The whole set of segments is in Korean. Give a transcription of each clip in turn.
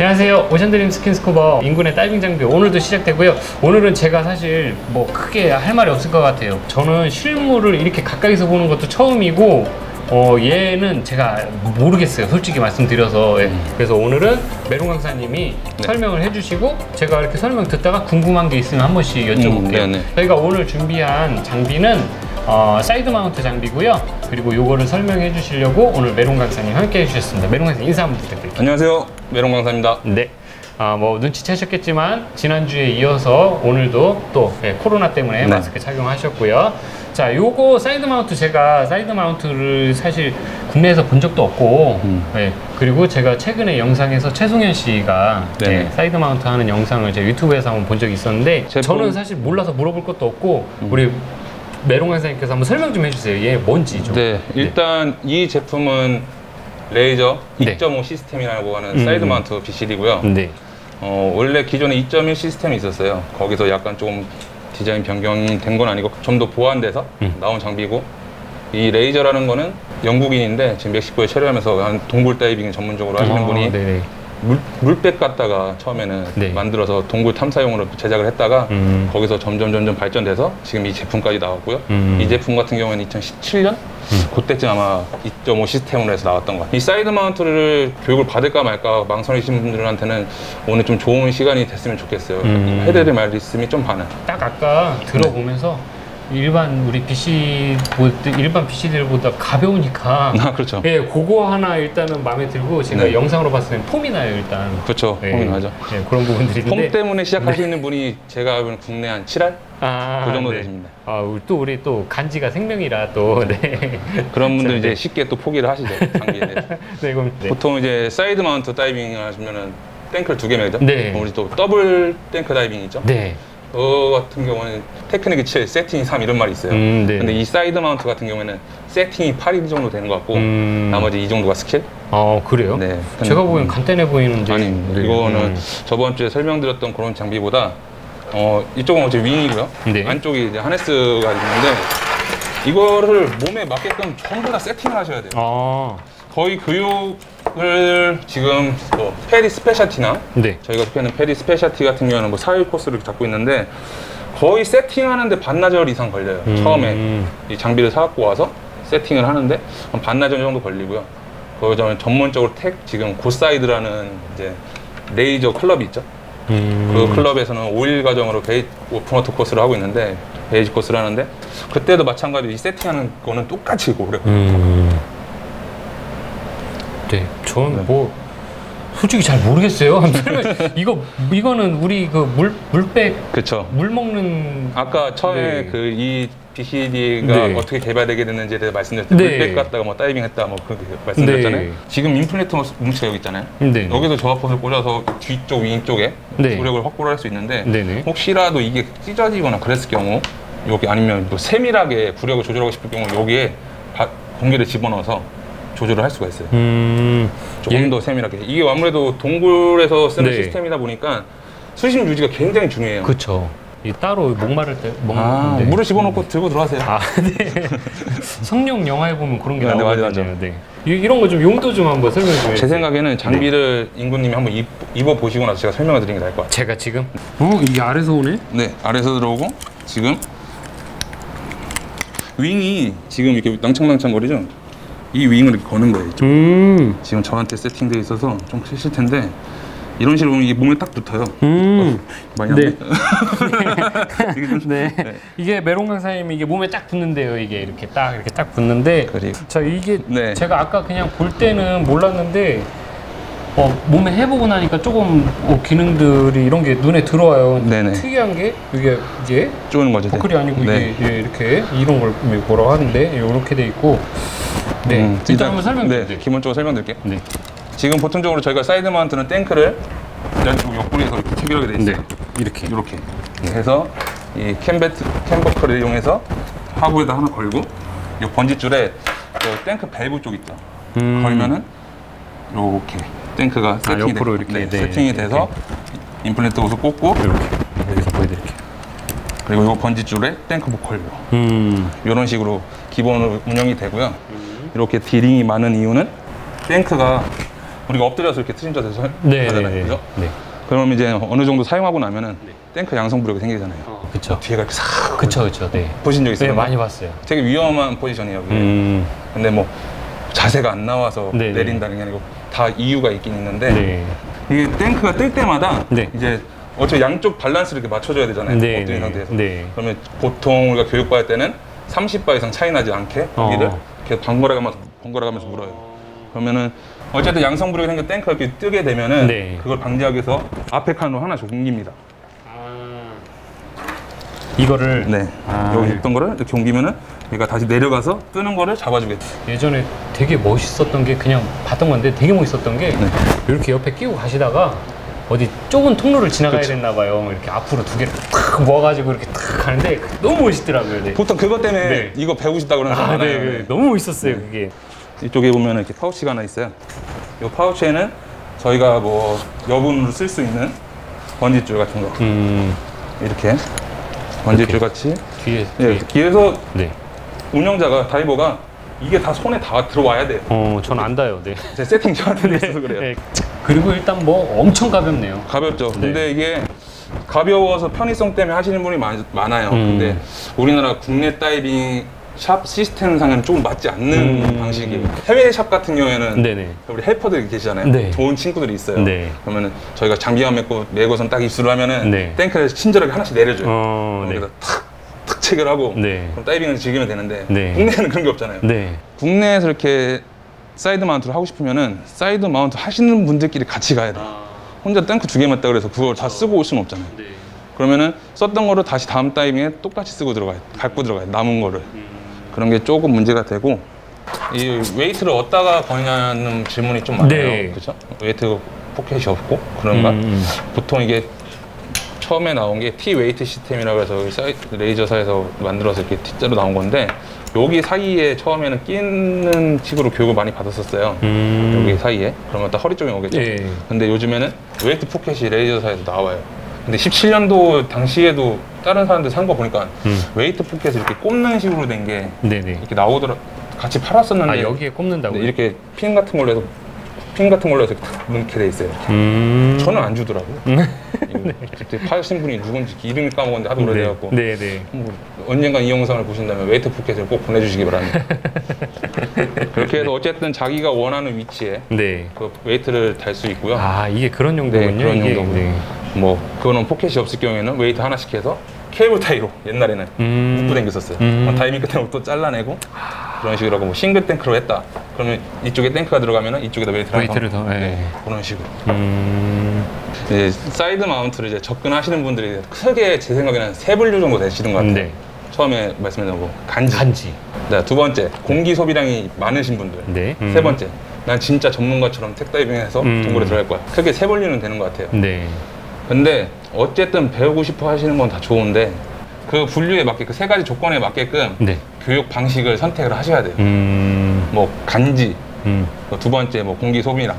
안녕하세요, 오션드림 스킨스쿠버 인근의 다이빙 장비 오늘도 시작되고요. 오늘은 제가 사실 뭐 크게 할 말이 없을 것 같아요. 저는 실물을 이렇게 가까이서 보는 것도 처음이고 얘는 제가 모르겠어요, 솔직히 말씀드려서. 예. 그래서 오늘은 메롱 강사님이 설명을 해주시고 제가 이렇게 설명 듣다가 궁금한 게 있으면 한 번씩 여쭤볼게요. 저희가 오늘 준비한 장비는 사이드 마운트 장비고요. 그리고 요거를 설명해 주시려고 오늘 메롱 강사님 함께 해주셨습니다. 메롱 강사님 인사 한번 부탁드릴게요. 안녕하세요, 메롱 강사입니다. 네. 뭐 눈치채셨겠지만 지난주에 이어서 오늘도 또 코로나 때문에 마스크 착용하셨고요. 자, 요거 사이드 마운트, 제가 사이드 마운트를 사실 국내에서 본 적도 없고 예, 그리고 제가 최근에 영상에서 최송현 씨가 예, 사이드 마운트 하는 영상을 제 유튜브에서 한번 본 적이 있었는데 저는 사실 몰라서 물어볼 것도 없고 우리 메롱 강사님께서 한번 설명 좀 해주세요. 이게 뭔지 좀. 네, 일단 이 제품은 레이저 2.5 시스템이라고 하는 사이드 마운트 BCD고요. 원래 기존에 2.1 시스템이 있었어요. 거기서 약간 좀 디자인 변경이 된 건 아니고 좀 더 보완돼서 나온 장비고, 이 레이저라는 거는 영국인인데 지금 멕시코에 체류하면서 한 동굴 다이빙 전문적으로 하시는 분이 물백 갖다가 처음에는 만들어서 동굴 탐사용으로 제작을 했다가 거기서 점점 발전돼서 지금 이 제품까지 나왔고요. 이 제품 같은 경우는 2017년? 그때쯤 아마 2.5 시스템으로 해서 나왔던 것 같아요. 이 사이드 마운트를 교육을 받을까 말까 망설이신 분들한테는 오늘 좀 좋은 시간이 됐으면 좋겠어요. 해드릴 말씀이 좀 많아요. 딱 아까 들어보면서 일반 우리 BC들보다 가벼우니까. 그렇죠. 예, 그거 하나 일단은 마음에 들고, 제가 영상으로 봤을 땐 폼이 나요, 일단. 그렇죠. 예, 폼이 나죠. 예, 그런 부분들이 있는데 폼 때문에 시작하시는 분이 제가 알고는 국내 한 7알? 그 정도 됩니다. 또 우리 또 간지가 생명이라 또 그런 분들 이제 쉽게 또 포기를 하시죠, 장비에 대해서. 보통 이제 사이드 마운트 다이빙을 하시면은 탱크를 2개 매죠. 우리 또 더블 탱크 다이빙 있죠. 같은 경우는 테크닉이 7, 세팅이 3 이런 말이 있어요. 근데 이 사이드 마운트 같은 경우에는 세팅이 8이 정도 되는 것 같고 나머지 이 정도가 스킬? 그래요? 네. 제가 보기엔 간단해 보이는데. 아니, 이거는 저번 주에 설명드렸던 그런 장비보다 이쪽은 어차피 윙이고요. 안쪽이 이제 하네스가 있는데 이거를 몸에 맞게끔 전부 다 세팅을 하셔야 돼요. 거의 교육을 지금 뭐 페리 스페셜티나 저희가 속해있는 페리 스페셜티 같은 경우는 뭐 4일 코스를 잡고 있는데 거의 세팅하는데 반나절 이상 걸려요. 처음에 이 장비를 사갖고 와서 세팅을 하는데 반나절 정도 걸리고요. 거기서 전문적으로 지금 고사이드라는 이제 레이저 클럽이 있죠. 그 클럽에서는 5일 과정으로 오픈워터 코스를 하고 있는데 베이지 코스를 하는데 그때도 마찬가지로 이 세팅하는 거는 똑같이 오래 걸려요. 저는 뭐 솔직히 잘 모르겠어요. 이거는 우리 그 물백, 물 먹는, 아까 처음에 그 이 BCD가 어떻게 개발되게 됐는지에 대해 말씀드렸을 때 물백 갔다가 뭐 다이빙 했다 뭐 그렇게 말씀드렸잖아요. 지금 임플란트 뭉치가 여기 있잖아요. 여기서 저압포를 꽂아서 뒤쪽 윙쪽에 조력을 확보를 할 수 있는데 혹시라도 이게 찢어지거나 그랬을 경우, 여기 아니면 또 세밀하게 구력을 조절하고 싶을 경우 여기에 공기를 집어넣어서 조절을 할 수가 있어요. 조금 더 세밀하게. 이게 아무래도 동굴에서 쓰는 시스템이다 보니까 수심 유지가 굉장히 중요해요. 그렇죠. 따로 목마를 때 물을 집어넣고 들고 들어가세요. 성룡 영화에 보면 그런 게 나오거든요. 이런 거 좀 용도 좀 한번 설명해 주세요. 제 생각에는 장비를 인구님이 한번 입어보시고 나서 제가 설명해 드리는 게 나을 것 같아요. 제가 지금? 이게 아래서 오네? 네, 아래서 들어오고 지금 윙이 지금 이렇게 낭창낭창 거리죠? 이 윙을 이렇게 거는 거예요. 지금 저한테 세팅되어 있어서 좀 실실 텐데 이런 식으로 보면 이게 몸에 딱 붙어요. 많이 안 이게 메롱 강사님이 이게 몸에 딱 붙는데요. 이게 이렇게 딱 붙는데. 자, 이게 제가 아까 그냥 볼 때는 몰랐는데 몸에 해보고 나니까 조금 기능들이 이런 게 눈에 들어와요. 특이한 게 이게 쪼는 거죠. 버클이 아니고 이게 이렇게 이런 걸 뭐라고 하는데 이렇게 돼 있고. 일단 한번 설명드릴게요. 기본적으로 설명드릴게요. 지금 보통적으로 저희가 사이드 마운트는 탱크를 이쪽 옆구리에서 이렇게 체결하게 돼 있어요. 이렇게 해서 이 캠버클을 이용해서 하부에다 하나 걸고, 이 번지줄에 탱크 밸브 쪽 있죠. 걸면은 이렇게 탱크가 세팅이 돼요. 세팅이 돼서 임플란트 옷을 꽂고 이렇게 여기서 보여드릴게요. 그리고 이 번지줄에 탱크 보컬로 이런 식으로 기본으로 운영이 되고요. 이렇게 디링이 많은 이유는 탱크가 우리가 엎드려서 이렇게 트림자세에서 하잖아요. 그죠? 네. 그럼 이제 어느 정도 사용하고 나면은 탱크 양성 부력이 생기잖아요. 그쵸. 뭐 뒤에가 이렇게 싹. 그쵸, 그쵸. 네. 보신 적 있어요? 네, 많이 봤어요. 되게 위험한 포지션이에요. 근데 뭐 자세가 안 나와서 내린다는 게 아니고 다 이유가 있긴 있는데 이게 탱크가 뜰 때마다 이제 어차피 양쪽 밸런스를 이렇게 맞춰줘야 되잖아요. 엎드린 상태에서. 그러면 보통 우리가 교육받을 때는 30바 이상 차이 나지 않게 여기를 이렇게 번갈아가면서 물어요. 그러면은 어쨌든 양성 부력이 생겨 탱크가 이렇게 뜨게 되면은 그걸 방지하기 위해서 앞에 칸으로 하나 옮깁니다. 이거를 여기 있던 거를 이렇게 옮기면은 얘가 다시 내려가서 뜨는 거를 잡아주겠죠. 예전에 되게 멋있었던 게 그냥 봤던 건데 되게 멋있었던 게 이렇게 옆에 끼고 가시다가 어디 좁은 통로를 지나가야 됐나 봐요. 이렇게 앞으로 두 개를 탁 모아가지고 이렇게 탁 가는데 너무 멋있더라고요. 보통 그것 때문에 이거 배우고 싶다고 그러는 사람 많아요. 너무 멋있었어요. 그게 이쪽에 보면 이렇게 파우치가 하나 있어요. 이 파우치에는 저희가 뭐 여분으로 쓸 수 있는 번지줄 같은 거 이렇게 번지줄 같이 뒤에서 운영자가 다이버가 이게 다 손에 다 들어와야 돼요. 전 안 닿아요. 제 세팅 저한테 있어서 그래요. 그리고 일단 뭐 엄청 가볍네요. 가볍죠. 근데 이게 가벼워서 편의성 때문에 하시는 분이 많아요. 근데 우리나라 국내 다이빙 샵 시스템 상에는 조금 맞지 않는 방식이에요. 해외 샵 같은 경우에는 우리 헬퍼들이 계시잖아요. 좋은 친구들이 있어요. 그러면은 저희가 장비만 메고선 딱 입수를 하면은 탱크에서 친절하게 하나씩 내려줘요. 여기다 탁 체결하고 그럼 다이빙을 즐기면 되는데 국내에는 그런 게 없잖아요. 국내에서 이렇게 사이드 마운트를 하고 싶으면은 사이드 마운트 하시는 분들끼리 같이 가야 돼요. 혼자 탱크 두 개만 있다 그래서 그걸 다 쓰고 올 수는 없잖아요. 그러면은 썼던 거를 다시 다음 다이빙에 똑같이 쓰고 들어가요. 갖고 들어가요. 남은 거를. 그런 게 조금 문제가 되고 이 웨이트를 어디다가 거냐는 질문이 좀 많아요. 그렇죠? 웨이트 포켓이 없고 그런가? 보통 이게 처음에 나온 게 T 웨이트 시스템이라고 해서 레이저사에서 만들어서 이렇게 T자로 나온 건데 여기 사이에 처음에는 끼는 식으로 교육을 많이 받았었어요. 여기 사이에 그러면 딱 허리 쪽에 오겠죠. 근데 요즘에는 웨이트 포켓이 레이저사에서 나와요. 근데 17년도 당시에도 다른 사람들 산 거 보니까 웨이트 포켓을 이렇게 꼽는 식으로 된 게 이렇게 나오더라. 같이 팔았었는데 여기에 꼽는다고요? 이렇게 핀 같은 걸로 해서 이렇게 돼 있어요. 이렇게. 저는 안 주더라고요. 그때 파신 분이 누군지 이름을 까먹었는데 하도 오래돼갖고 언젠가 이 영상을 보신다면 웨이트 포켓을 꼭 보내주시기 바랍니다. 그렇게 해서 어쨌든 자기가 원하는 위치에 그 웨이트를 달 수 있고요. 아 이게 그런 용도군요. 그런 용도군요. 뭐 그거는 포켓이 없을 경우에는 웨이트 하나씩 해서 케이블 타이로 옛날에는 묶고 당겼었어요. 다이빙 끝에 옷도 잘라내고 그런 식으로 하고 뭐 싱글 탱크로 했다. 그러면 이쪽에 탱크가 들어가면 이쪽에다 웨이트를 더 그런 식으로. 이제 사이드 마운트를 이제 접근하시는 분들이 크게 제 생각에는 세 분류 정도 되시는 것 같아요. 처음에 말씀드린 거 간지. 두 번째 공기 소비량이 많으신 분들. 세 번째 난 진짜 전문가처럼 택다이빙해서 동굴에 들어갈 거야. 크게 세 분류는 되는 것 같아요. 근데 어쨌든 배우고 싶어 하시는 건 다 좋은데 그 분류에 맞게끔 세 가지 조건에 맞게끔 교육 방식을 선택을 하셔야 돼요. 뭐 간지, 두 번째 뭐 공기 소비량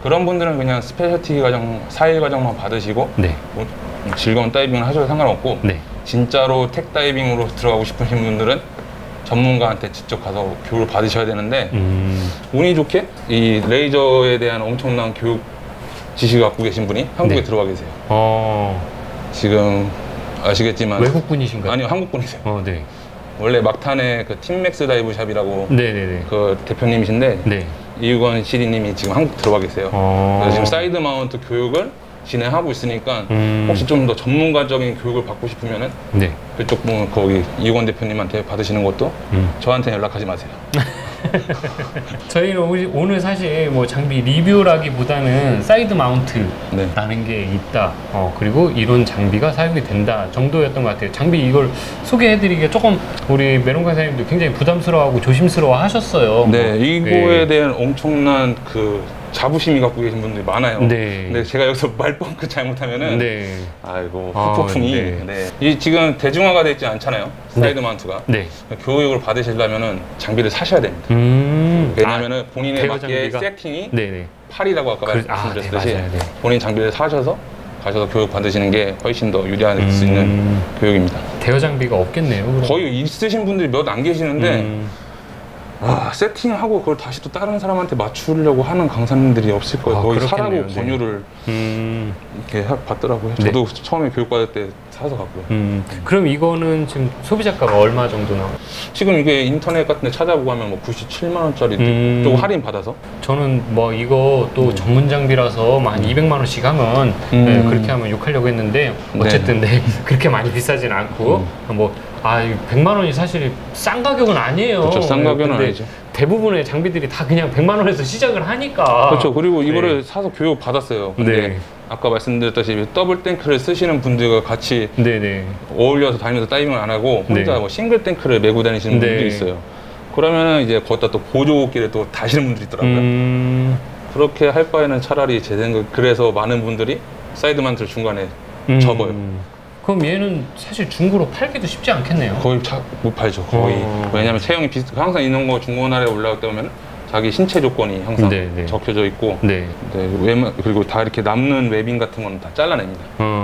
그런 분들은 그냥 스페셜티 과정, 4일 과정만 받으시고 뭐 즐거운 다이빙을 하셔도 상관없고 진짜로 택 다이빙으로 들어가고 싶으신 분들은 전문가한테 직접 가서 교육을 받으셔야 되는데 운이 좋게 이 레이저에 대한 엄청난 교육 지식을 갖고 계신 분이 한국에 들어와 계세요. 지금 아시겠지만 외국분이신가요? 아니요, 한국분이세요. 원래 막탄의 그 팀맥스 다이브샵이라고 그 대표님이신데 이유건 CD님이 지금 한국 들어와 계세요. 그래서 지금 사이드 마운트 교육을 진행하고 있으니까 혹시 좀 더 전문가적인 교육을 받고 싶으면은 그쪽 분 거기 이유건 대표님한테 받으시는 것도 저한테 연락하지 마세요. 저희는 오늘 사실 뭐 장비 리뷰라기보다는 사이드 마운트라는 게 있다. 그리고 이런 장비가 사용이 된다 정도였던 것 같아요. 장비 이걸 소개해드리기가 조금 우리 메롱 강사님도 굉장히 부담스러워하고 조심스러워 하셨어요. 이거에 대한 엄청난 그 자부심이 갖고 계신 분들이 많아요. 근데 제가 여기서 말뻥끗 잘못하면은 아이고 후폭풍이 이 지금 대중화가 돼 있지 않잖아요. 사이드 마운트가 교육을 받으시려면은 장비를 사셔야 됩니다. 왜냐면은 본인에 맞게 장비가? 세팅이 팔이라고 아까 말씀드렸듯이 본인 장비를 사셔서 가셔서 교육 받으시는 게 훨씬 더 유리할 수 있는 교육입니다. 대여 장비가 없겠네요. 그럼. 거의 있으신 분들이 몇 안 계시는데 세팅하고 그걸 다시 또 다른 사람한테 맞추려고 하는 강사님들이 없을 거예요. 거의 사라고 권유를 이렇게 받더라고요. 저도 네. 처음에 교육받을 때 사서 갔고요. 그럼 이거는 지금 소비자가가 얼마 정도나? 지금 이게 인터넷 같은 데 찾아보고 하면 뭐 97만 원짜리 또 할인 받아서? 저는 뭐 이거 또 전문 장비라서 한 200만 원씩 하면 네, 그렇게 하면 욕하려고 했는데 어쨌든 네. 네, 그렇게 많이 비싸진 않고 뭐 100만 원이 사실 싼 가격은 아니에요. 그렇죠. 싼 가격은 아니죠. 대부분의 장비들이 다 그냥 100만 원에서 시작을 하니까. 그렇죠. 그리고 이거를 네. 사서 교육 받았어요. 근데 네. 아까 말씀드렸다시피 더블 탱크를 쓰시는 분들과 같이 네네. 어울려서 다니면서 다이빙을 안 하고 혼자 네. 뭐 싱글 탱크를 메고 다니시는 네. 분들이 있어요. 그러면 이제 거기다 또 보조기를 또 다시는 분들이 있더라고요. 그렇게 할 바에는 차라리 제 생각 그래서 많은 분들이 사이드마운트를 중간에 접어요. 그럼 얘는 사실 중고로 팔기도 쉽지 않겠네요. 거의 못 팔죠. 거의. 왜냐면 체형이 항상 이런 거 중고나라에 올라올 때 보면 자기 신체 조건이 항상 네네. 적혀져 있고 네. 네, 그리고 다 이렇게 남는 웨빙 같은 건 다 잘라냅니다.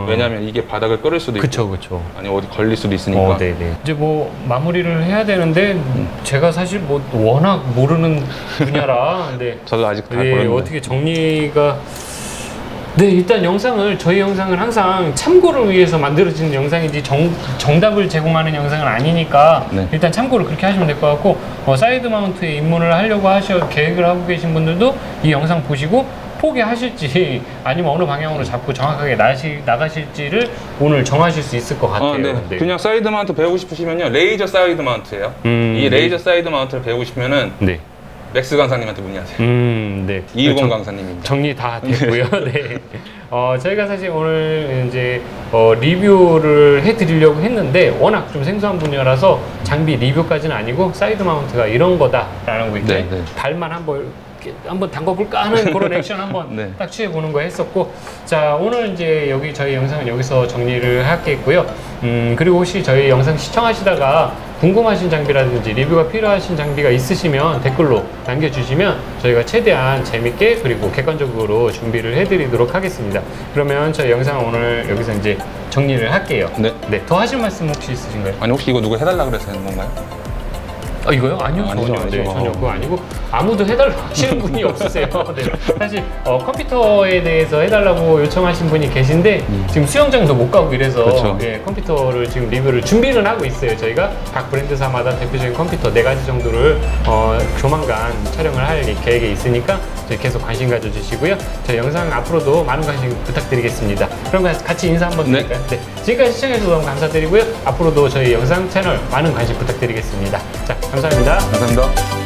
왜냐면 이게 바닥을 끌을 수도 그쵸, 있고 그쵸. 아니 어디 걸릴 수도 있으니까 이제 뭐 마무리를 해야 되는데 제가 사실 뭐 워낙 모르는 분야라 근데 저도 아직 다 모르는데 어떻게 정리가 네, 일단 영상을 저희 영상은 항상 참고를 위해서 만들어지는 영상이지 정답을 제공하는 영상은 아니니까 네. 일단 참고를 그렇게 하시면 될 것 같고 사이드 마운트에 입문을 하려고 계획을 하고 계신 분들도 이 영상 보시고 포기하실지 아니면 어느 방향으로 잡고 정확하게 나가실지를 오늘 정하실 수 있을 것 같아요. 네. 네. 그냥 사이드 마운트 배우고 싶으시면요 레이저 사이드 마운트예요. 이 레이저 사이드 마운트를 배우고 싶으면은 네. 맥스 강사님한테 문의하세요. 네. 이유건 강사님입니다. 정리 다 됐고요. 네. 저희가 사실 오늘 이제 리뷰를 해드리려고 했는데 워낙 좀 생소한 분야라서 장비 리뷰까지는 아니고 사이드 마운트가 이런 거다라는 거 이제 네, 네. 발만 한번 담궈볼까 하는 그런 액션 한번 네. 딱 취해보는 거 했었고 자 오늘 이제 여기 저희 영상은 여기서 정리를 하겠고요. 그리고 혹시 저희 영상 시청하시다가 궁금하신 장비라든지 리뷰가 필요하신 장비가 있으시면 댓글로 남겨주시면 저희가 최대한 재밌게 그리고 객관적으로 준비를 해드리도록 하겠습니다. 그러면 저희 영상 오늘 여기서 이제 정리를 할게요. 네. 네. 더 하실 말씀 혹시 있으신가요? 아니 혹시 이거 누가 해달라 그래서 하는 건가요? 아, 이거요? 아니요, 전혀 그거 아니고 아무도 해달라고 하시는 분이 없으세요. 네. 사실 컴퓨터에 대해서 해달라고 요청하신 분이 계신데 지금 수영장도 못 가고 이래서 예, 컴퓨터를 지금 리뷰를 준비는 하고 있어요. 저희가 각 브랜드사마다 대표적인 컴퓨터 4가지 정도를 조만간 촬영을 할 계획에 있으니까 저희 계속 관심 가져주시고요. 저희 영상 앞으로도 많은 관심 부탁드리겠습니다. 그럼 같이 인사 한번 드릴까요? 네. 네. 지금까지 시청해주셔서 너무 감사드리고요. 앞으로도 저희 영상 채널 많은 관심 부탁드리겠습니다. 자, 감사합니다. 감사합니다.